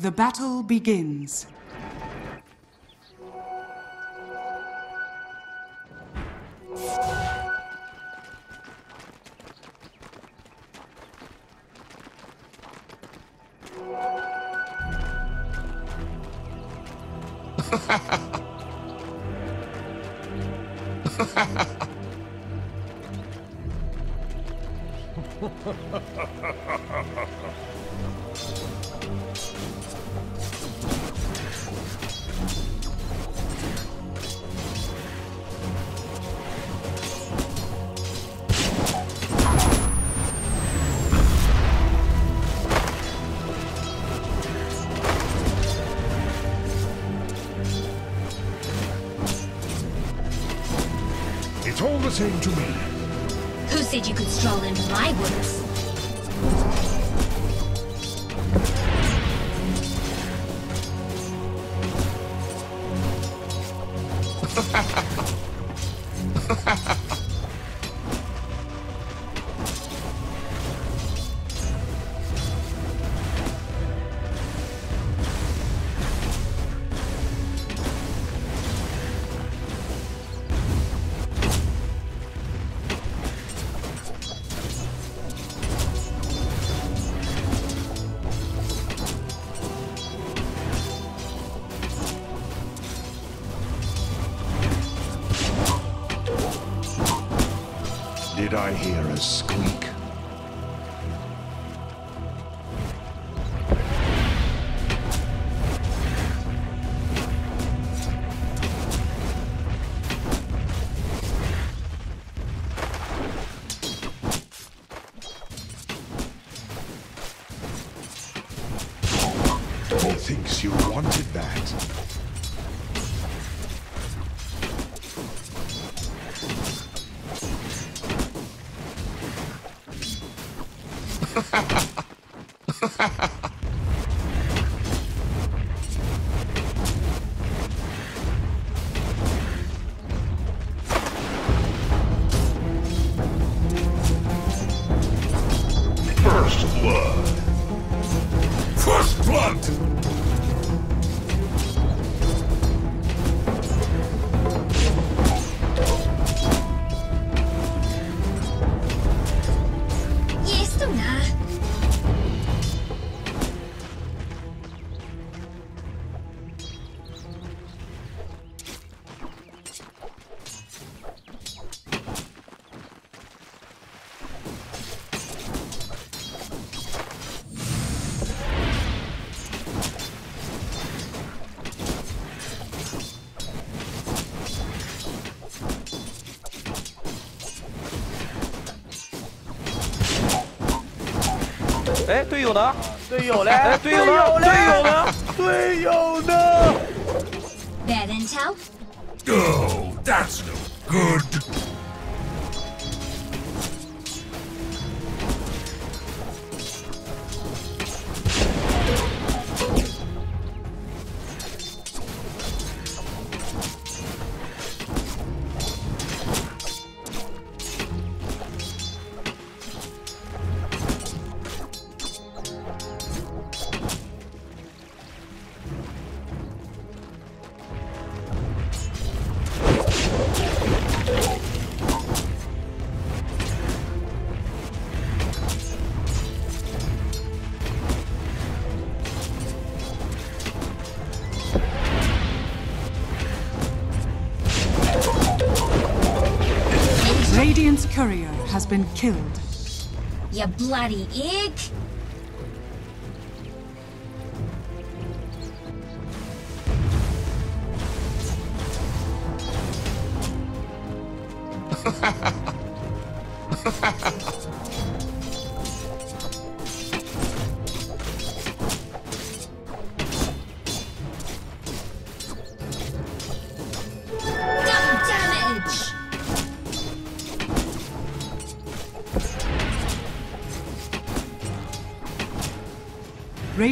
The battle begins. It's all the same to me. Who said you could stroll into my woods? Did I hear a squeak? Methinks you wanted that.哎，队友呢？队友嘞！哎，队友呢？队友呢？队友呢 ？Bad intel. Oh, that's no good. Radiant's courier has been killed. You bloody ick!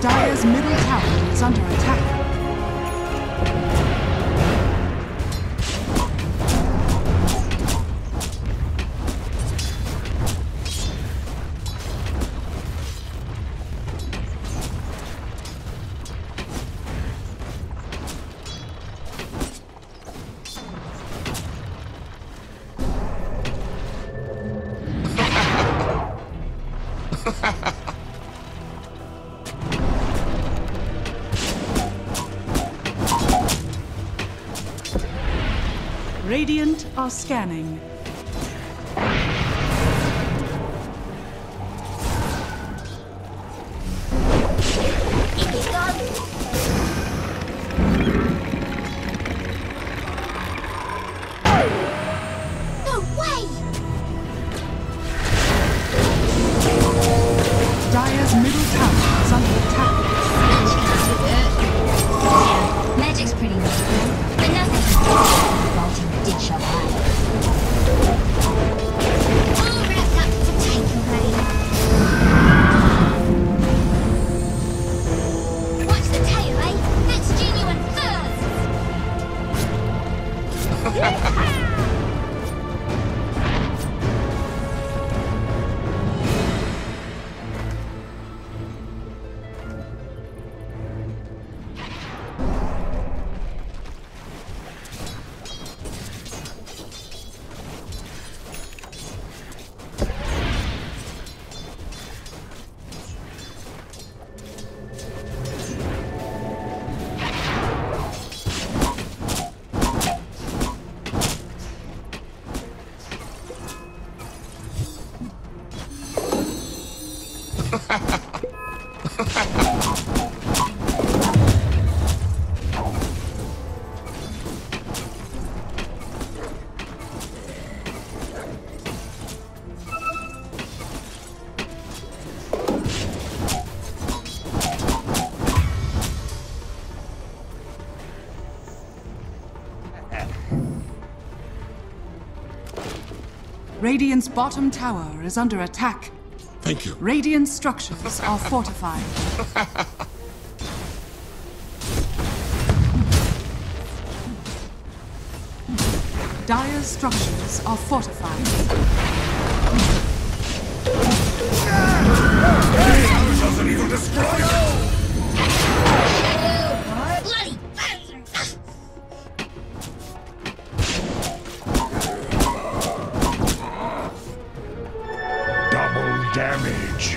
Dire's middle tower is under attack. Radiant are scanning. Radiant's bottom tower is under attack. Thank you. Radiant structures are fortified. Dire structures are fortified. Damage.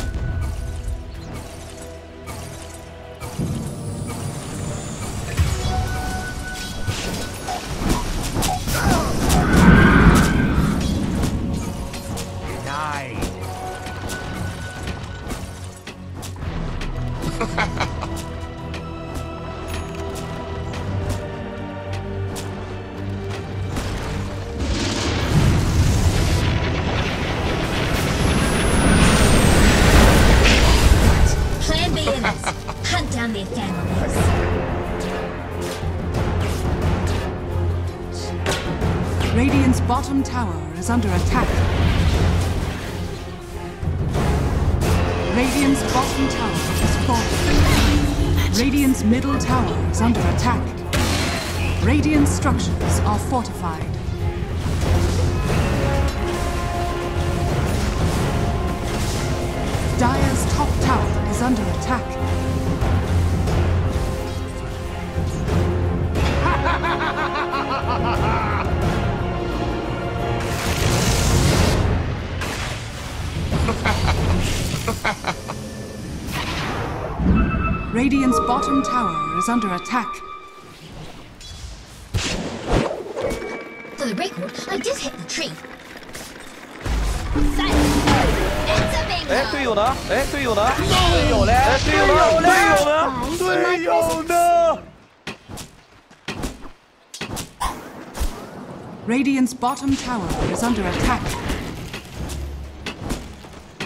Bottom tower is under attack. Radiant's bottom tower is falling. Radiant's middle tower is under attack. Radiant's structures are fortified. Dire's top tower is under attack. Radiant's bottom tower is under attack. For the record, I did hit the tree. Radiant's bottom tower is under attack.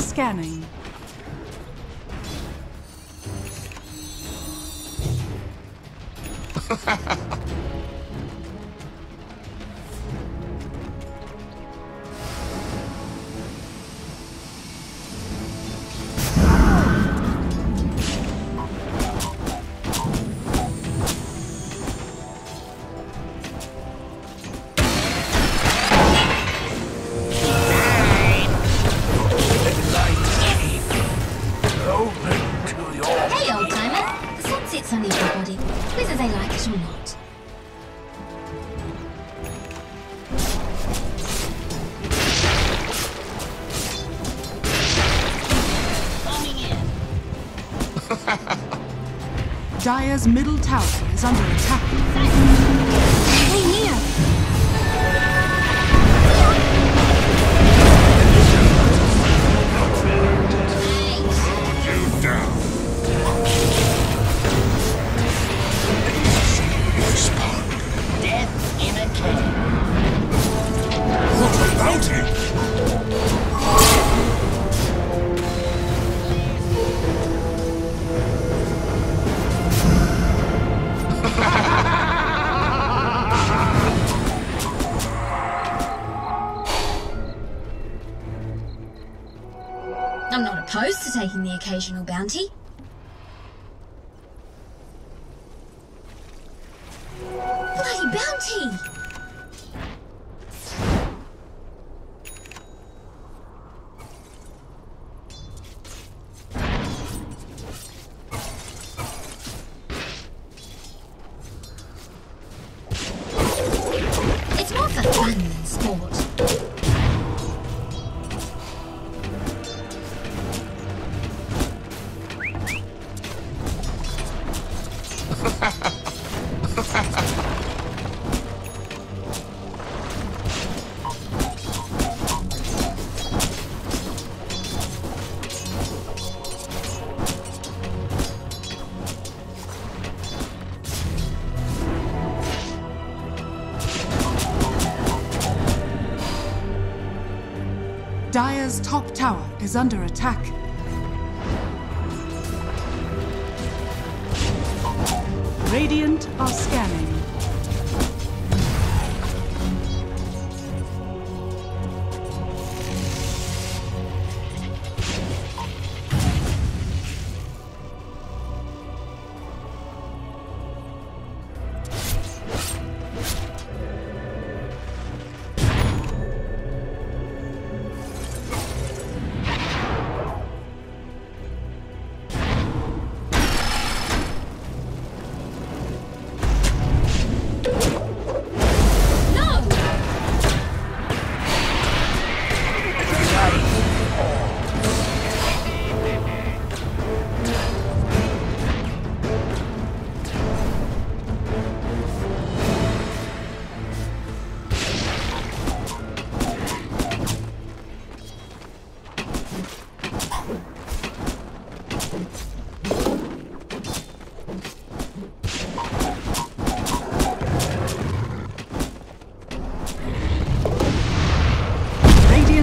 Scanning. Dire's middle tower is under attack. Stay near! You down! Death in a cave. What about him? I'm not opposed to taking the occasional bounty. Bloody bounty! It's more for fun than sport. Dire's top tower is under attack. Radiant are scanning.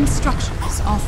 Structures are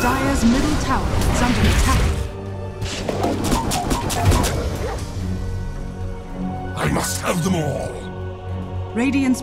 Dire's middle tower is under attack. I must have them all! Radiant's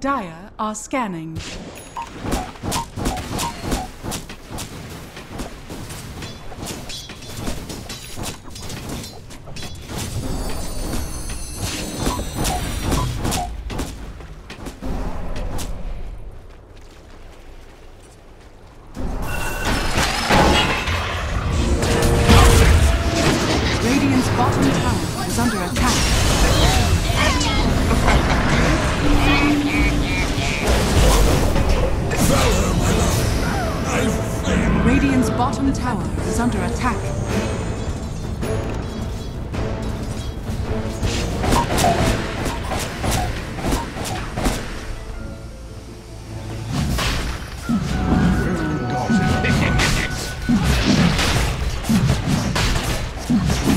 Dire are scanning. Radiant's bottom tower is under attack.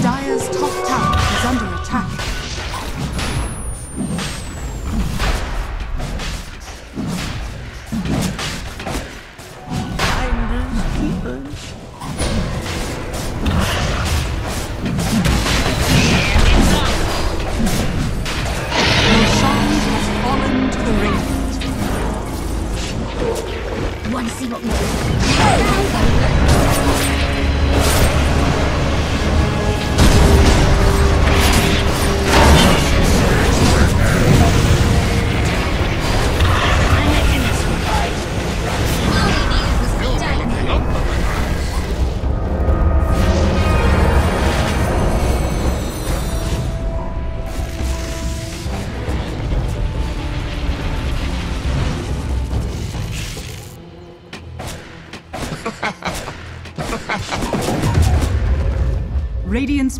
Dire Dyer's top tower is under attack. Radiant's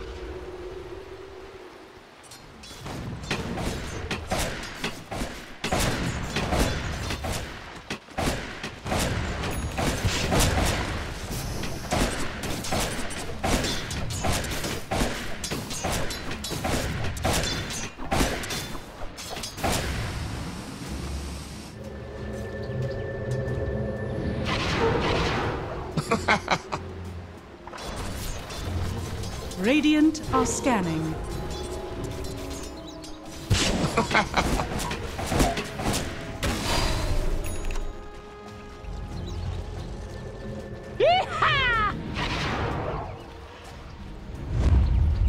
Radiant are scanning.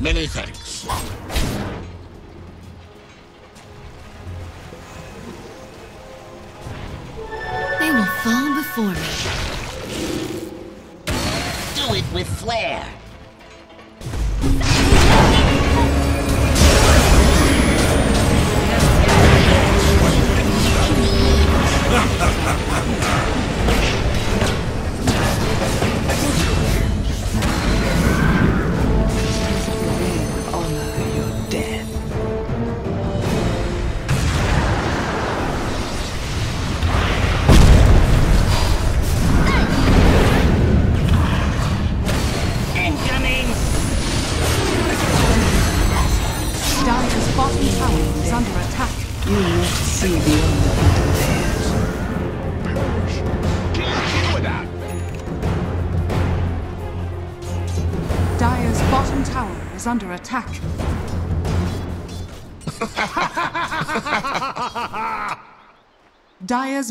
Many thanks. They will fall before me. Do it with flair. Dyer's bottom tower is under attack. Dyer's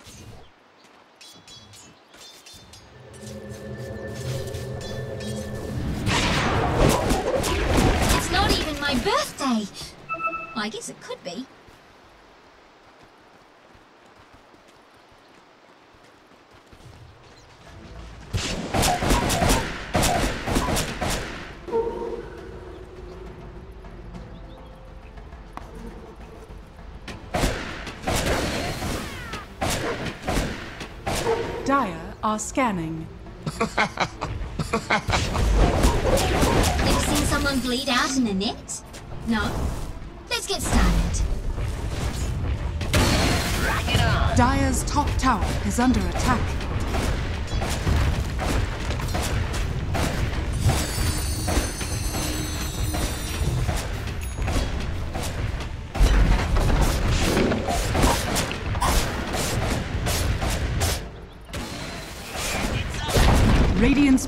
It's not even my birthday. Well, I guess it could be. Dyer are scanning. They've seen someone bleed out in the net? No. Let's get started. Rock it on. Dyer's top tower is under attack. Radiant's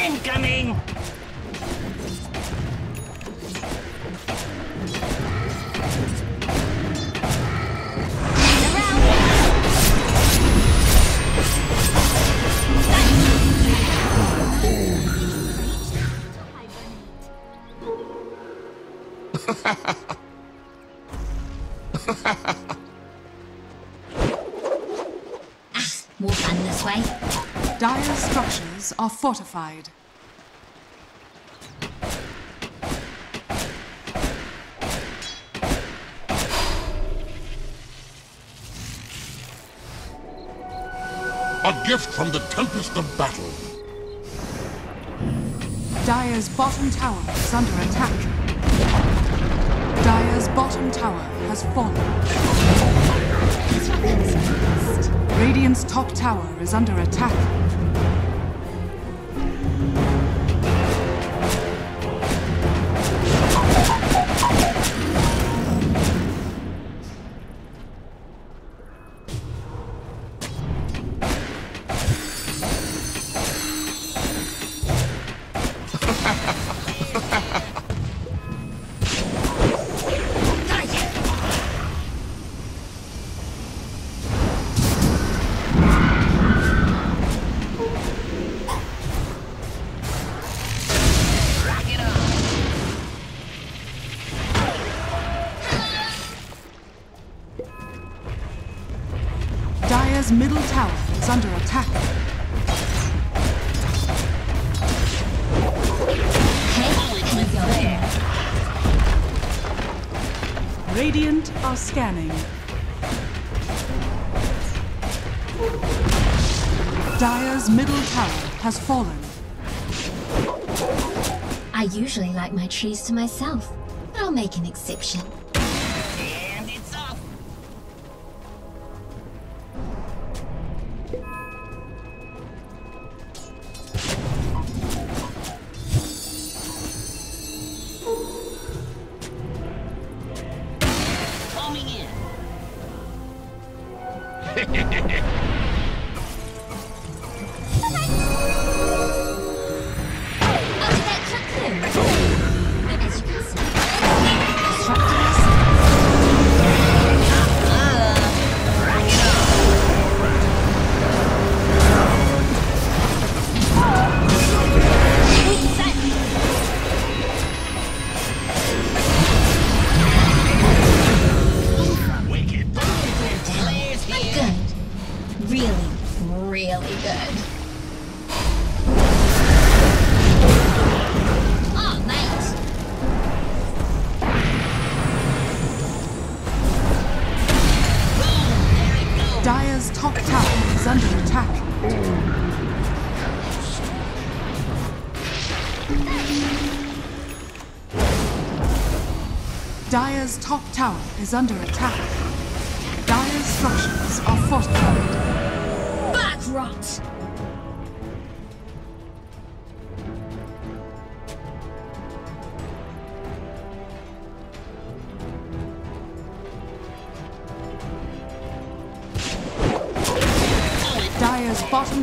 Incoming! More fun this way. Dire structures are fortified. A gift from the Tempest of Battle. Dire's bottom tower is under attack. Dire's bottom tower has fallen. Radiant's top tower is under attack. Middle tower is under attack. Radiant are scanning. Dire's middle tower has fallen. I usually like my trees to myself, but I'll make an exception. Dire's top tower is under attack. Dire's structures are fortified. Back rot! Dire's bottom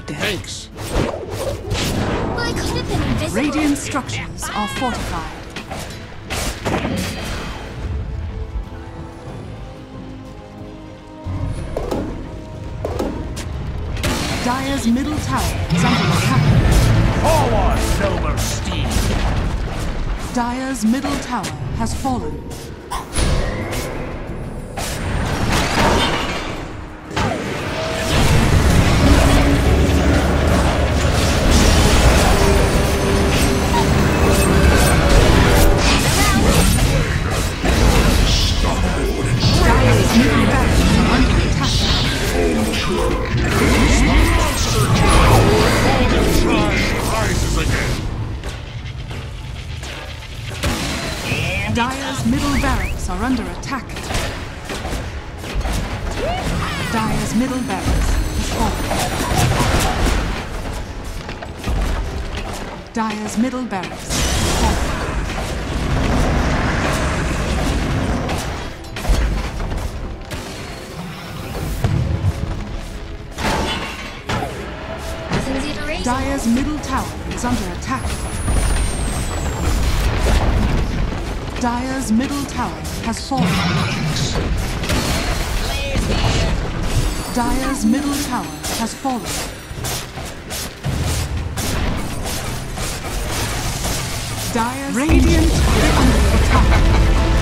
for death. Thanks. Radiant structures are fortified. Dire's middle tower is under attack. Forward, noble steed! Dire's middle tower has fallen. Dire's middle barracks are under attack. Dire's middle barracks is falling. Dire's middle barracks is falling. Dire's middle tower is under attack. Dire's middle tower has fallen. Dire's middle tower has fallen. Dire's radiant tower under attack.